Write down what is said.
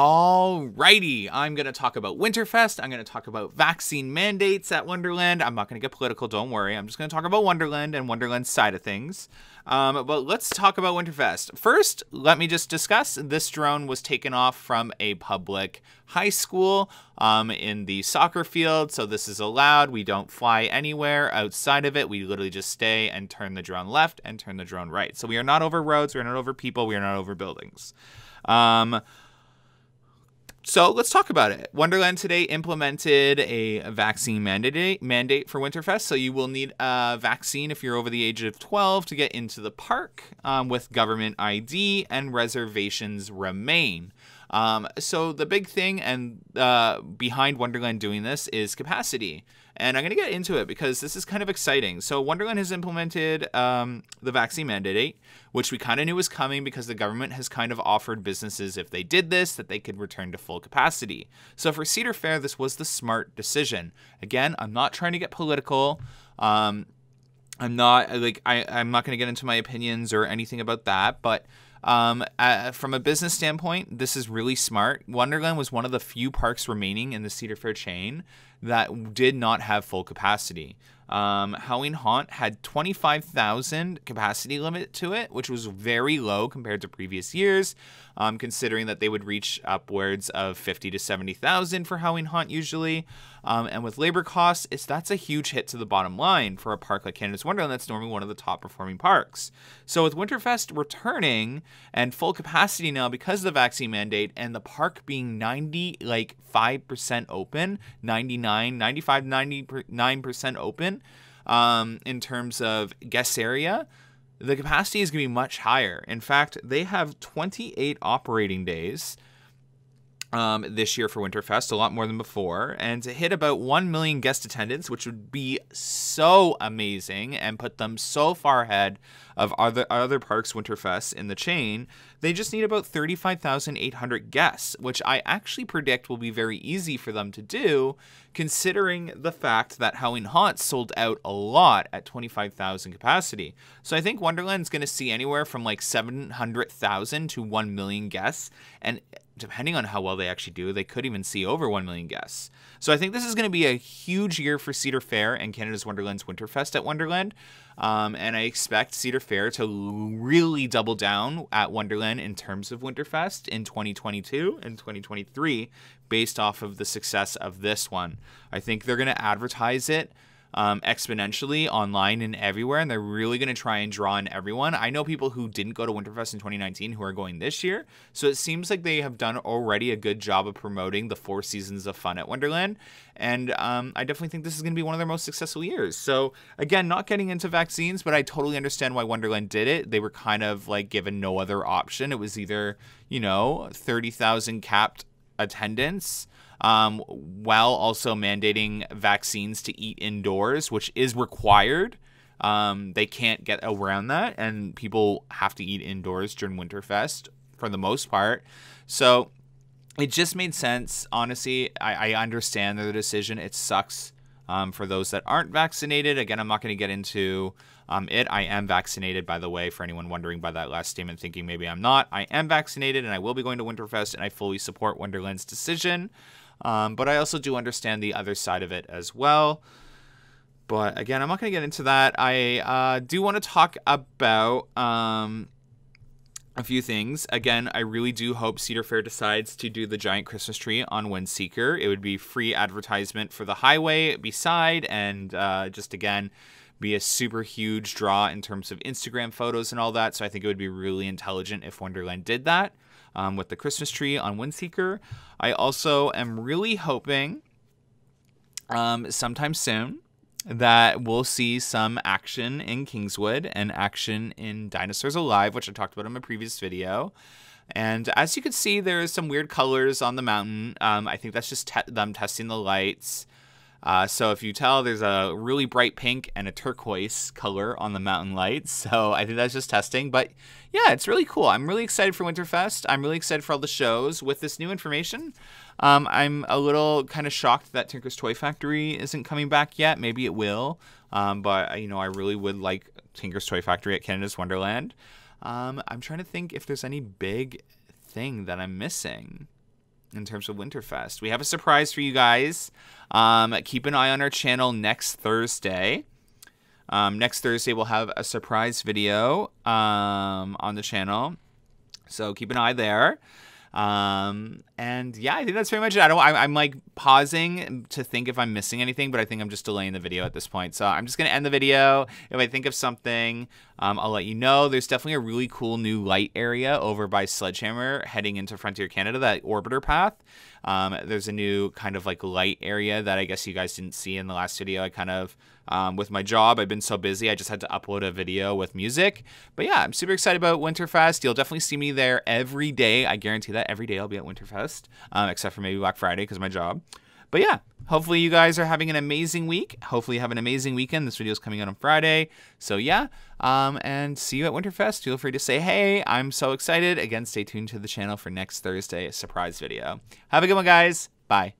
Alrighty, I'm going to talk about Winterfest, I'm going to talk about vaccine mandates at Wonderland. I'm not going to get political, don't worry. I'm just going to talk about Wonderland and Wonderland's side of things. But let's talk about Winterfest. First, let me just discuss this drone was taken off from a public high school in the soccer field. So this is allowed. We don't fly anywhere outside of it. We literally just stay and turn the drone left and turn the drone right. So we are not over roads, we're not over people, we are not over buildings. So let's talk about it. Wonderland today implemented a vaccine mandate for Winterfest. So you will need a vaccine if you're over the age of 12 to get into the park with government ID, and reservations remain. So the big thing and behind Wonderland doing this is capacity. And I'm going to get into it because this is kind of exciting. So Wonderland has implemented the vaccine mandate, which we kind of knew was coming because the government has kind of offered businesses, if they did this, that they could return to full capacity. So for Cedar Fair, this was the smart decision. Again, I'm not trying to get political. I'm not going to get into my opinions or anything about that, but from a business standpoint, this is really smart. Wonderland was one of the few parks remaining in the Cedar Fair chain that did not have full capacity. Halloween Haunt had 25,000 capacity limit to it, which was very low compared to previous years, considering that they would reach upwards of 50 to 70,000 for Halloween Haunt usually. And with labor costs, that's a huge hit to the bottom line for a park like Canada's Wonderland. That's normally one of the top performing parks. So with Winterfest returning and full capacity now because of the vaccine mandate and the park being 95% open, 99% open in terms of guest area, the capacity is going to be much higher. In fact, they have 28 operating days this year for Winterfest, a lot more than before, and to hit about 1 million guest attendance, which would be so amazing and put them so far ahead of other parks' Winterfest in the chain, they just need about 35,800 guests, which I actually predict will be very easy for them to do, considering the fact that Halloween Haunt sold out a lot at 25,000 capacity. So I think Wonderland's going to see anywhere from 700,000 to 1 million guests, and depending on how well they actually do, they could even see over 1 million guests. So I think this is going to be a huge year for Cedar Fair and Canada's Wonderland's Winterfest at Wonderland. And I expect Cedar Fair to really double down at Wonderland in terms of Winterfest in 2022 and 2023 based off of the success of this one. I think they're going to advertise it exponentially online and everywhere, and they're really going to try and draw in everyone. I know people who didn't go to Winterfest in 2019 who are going this year, so it seems like they have done already a good job of promoting the 4 seasons of fun at Wonderland, and I definitely think this is going to be one of their most successful years. So again, not getting into vaccines, but I totally understand why Wonderland did it. They were kind of given no other option. It was either 30,000 capped attendance while also mandating vaccines to eat indoors, which is required. They can't get around that, and people have to eat indoors during Winterfest for the most part. So it just made sense. Honestly, I understand their decision. It sucks for those that aren't vaccinated. Again, I'm not going to get into it. I am vaccinated, by the way, for anyone wondering by that last statement thinking maybe I'm not. I am vaccinated, and I will be going to Winterfest, and I fully support Wonderland's decision. But I also do understand the other side of it as well. But again, I'm not going to get into that. I do want to talk about a few things. Again, I really do hope Cedar Fair decides to do the giant Christmas tree on Windseeker. It would be free advertisement for the highway beside, and just again, be a super huge draw in terms of Instagram photos and all that. So I think it would be really intelligent if Wonderland did that with the Christmas tree on Windseeker. I also am really hoping sometime soon that we'll see some action in Kingswood and action in Dinosaurs Alive, which I talked about in my previous video. And as you can see, there's some weird colors on the mountain. I think that's just them testing the lights. So if you tell, there's a really bright pink and a turquoise color on the mountain lights. So I think that's just testing. But yeah, it's really cool. I'm really excited for Winterfest. I'm really excited for all the shows. With this new information, I'm a little kind of shocked that Tinker's Toy Factory isn't coming back yet. Maybe it will. But, I really would like Tinker's Toy Factory at Canada's Wonderland. I'm trying to think if there's any big thing that I'm missing. in terms of Winterfest. We have a surprise for you guys. Keep an eye on our channel next Thursday. Next Thursday, we'll have a surprise video on the channel. So keep an eye there. And yeah, I think that's pretty much it. I'm like pausing to think if I'm missing anything, but I think I'm just delaying the video at this point. So I'm just going to end the video. If I think of something, I'll let you know. There's definitely a really cool new light area over by Sledgehammer heading into Frontier Canada, that orbiter path. There's a new kind of like light area that I guess you guys didn't see in the last video. I kind of, with my job, I've been so busy, I just had to upload a video with music. But yeah, I'm super excited about Winterfest. You'll definitely see me there every day. I guarantee that every day I'll be at Winterfest, except for maybe Black Friday because of my job. But yeah, hopefully you guys are having an amazing week. Hopefully you have an amazing weekend. This video is coming out on Friday. So yeah, and see you at Winterfest. Feel free to say, hey, I'm so excited. Again, stay tuned to the channel for next Thursday, a surprise video. Have a good one, guys. Bye.